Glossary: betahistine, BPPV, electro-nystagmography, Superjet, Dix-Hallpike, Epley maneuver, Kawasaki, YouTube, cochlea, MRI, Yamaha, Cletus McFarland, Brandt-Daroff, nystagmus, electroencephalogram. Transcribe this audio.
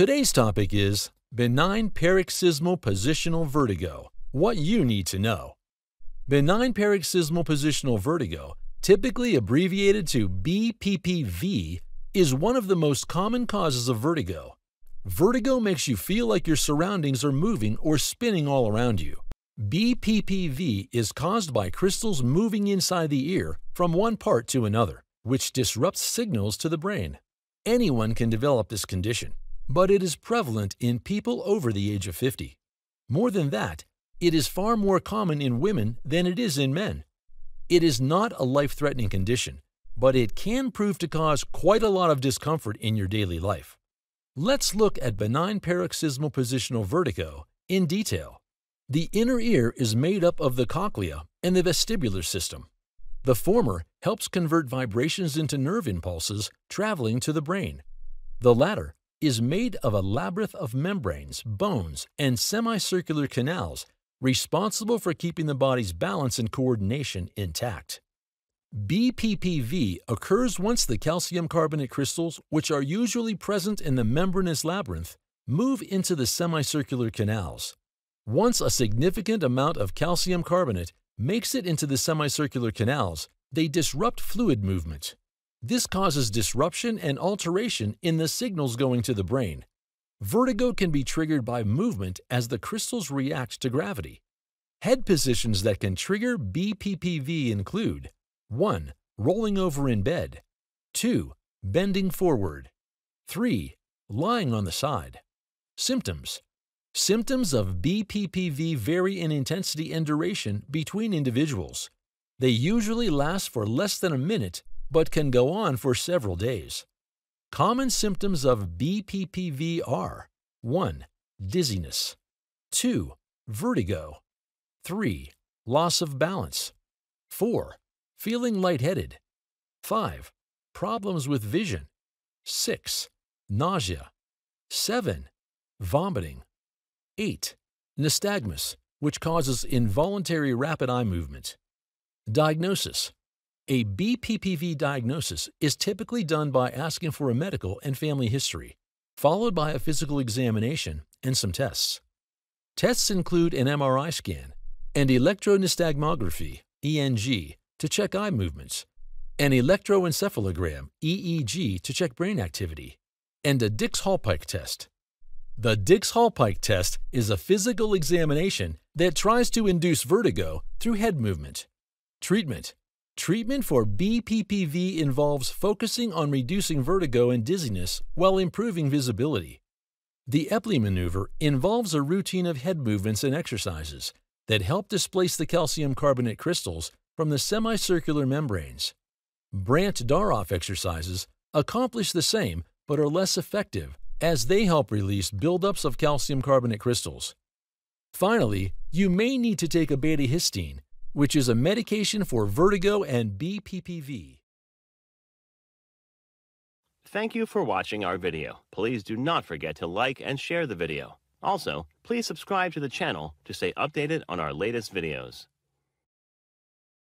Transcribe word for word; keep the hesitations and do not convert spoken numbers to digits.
Today's topic is benign paroxysmal positional vertigo, what you need to know. Benign paroxysmal positional vertigo, typically abbreviated to B P P V, is one of the most common causes of vertigo. Vertigo makes you feel like your surroundings are moving or spinning all around you. B P P V is caused by crystals moving inside the ear from one part to another, which disrupts signals to the brain. Anyone can develop this condition, but it is prevalent in people over the age of fifty. More than that, it is far more common in women than it is in men. It is not a life-threatening condition, but it can prove to cause quite a lot of discomfort in your daily life. Let's look at benign paroxysmal positional vertigo in detail. The inner ear is made up of the cochlea and the vestibular system. The former helps convert vibrations into nerve impulses traveling to the brain. The latter is made of a labyrinth of membranes, bones, and semicircular canals responsible for keeping the body's balance and coordination intact. B P P V occurs once the calcium carbonate crystals, which are usually present in the membranous labyrinth, move into the semicircular canals. Once a significant amount of calcium carbonate makes it into the semicircular canals, they disrupt fluid movement. This causes disruption and alteration in the signals going to the brain. Vertigo can be triggered by movement as the crystals react to gravity. Head positions that can trigger B P P V include one. Rolling over in bed. two. Bending forward. three. Lying on the side. Symptoms. Symptoms of B P P V vary in intensity and duration between individuals. They usually last for less than a minute but can go on for several days. Common symptoms of B P P V are one. Dizziness. two. Vertigo. three. Loss of balance. four. Feeling lightheaded. five. Problems with vision. six. Nausea. seven. Vomiting. eight. Nystagmus, which causes involuntary rapid eye movement. Diagnosis. A B P P V diagnosis is typically done by asking for a medical and family history, followed by a physical examination and some tests. Tests include an M R I scan, an electro-nystagmography, E N G, to check eye movements, an electroencephalogram, E E G, to check brain activity, and a Dix-Hallpike test. The Dix-Hallpike test is a physical examination that tries to induce vertigo through head movement. Treatment. Treatment for B P P V involves focusing on reducing vertigo and dizziness while improving visibility. The Epley maneuver involves a routine of head movements and exercises that help displace the calcium carbonate crystals from the semicircular membranes. Brandt-Daroff exercises accomplish the same but are less effective as they help release buildups of calcium carbonate crystals. Finally, you may need to take a beta-histine, which is a medication for vertigo and B P P V. Thank you for watching our video. Please do not forget to like and share the video. Also, please subscribe to the channel to stay updated on our latest videos.